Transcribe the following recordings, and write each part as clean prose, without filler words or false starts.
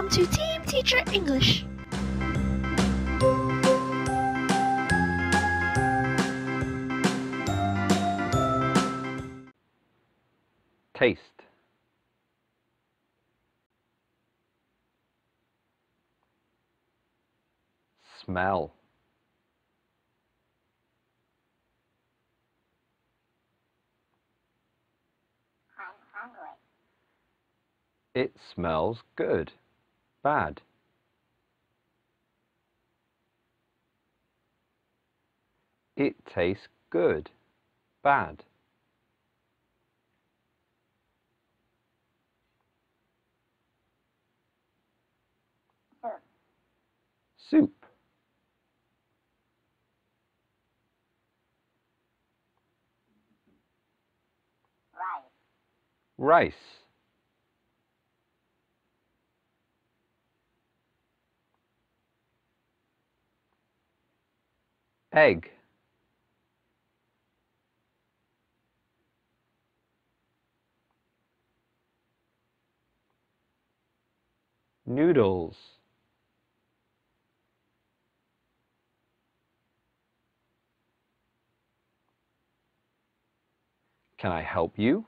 Welcome to Team Teacher English. Taste. Smell. It smells good, bad. It tastes good, bad. Soup. Rice. Egg. Noodles. Can I help you?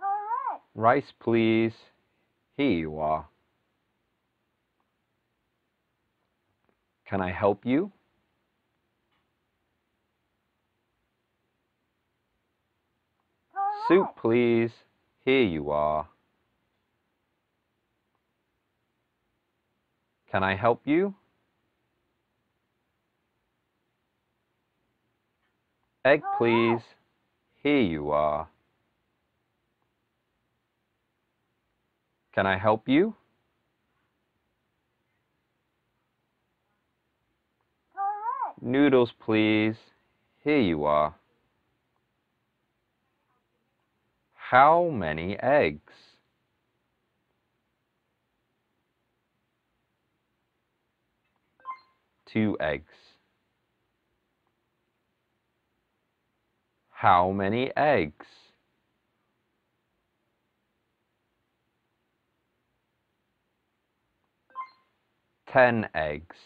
All right. Rice, please. Here you are. Can I help you? Right. Soup, please. Here you are. Can I help you? Egg, please. Here you are. Can I help you? Noodles, please. Here you are. How many eggs? Two eggs. How many eggs? Ten eggs.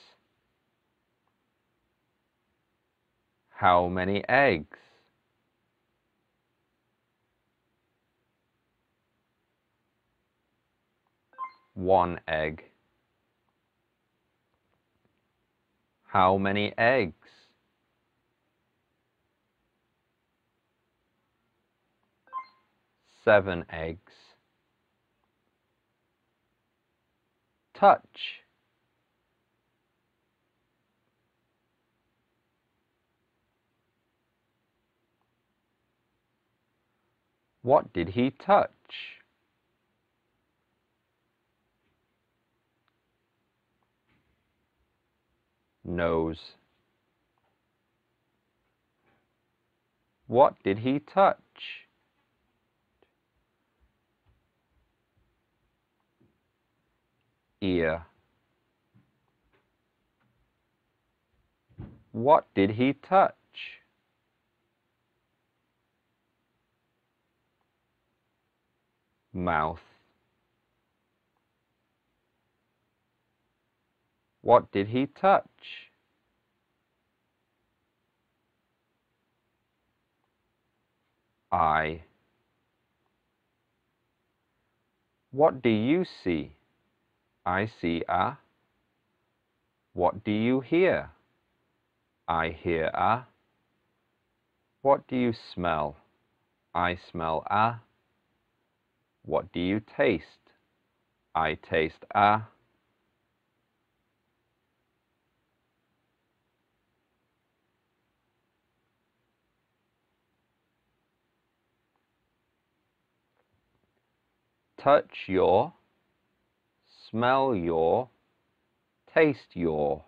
How many eggs? One egg. How many eggs? Seven eggs. Touch. What did he touch? Nose. What did he touch? Ear. What did he touch? Mouth. What did he touch? Eye. What do you see? I see a. What do you hear? I hear a. What do you smell? I smell a. What do you taste? I taste a. Touch your, smell your, taste your.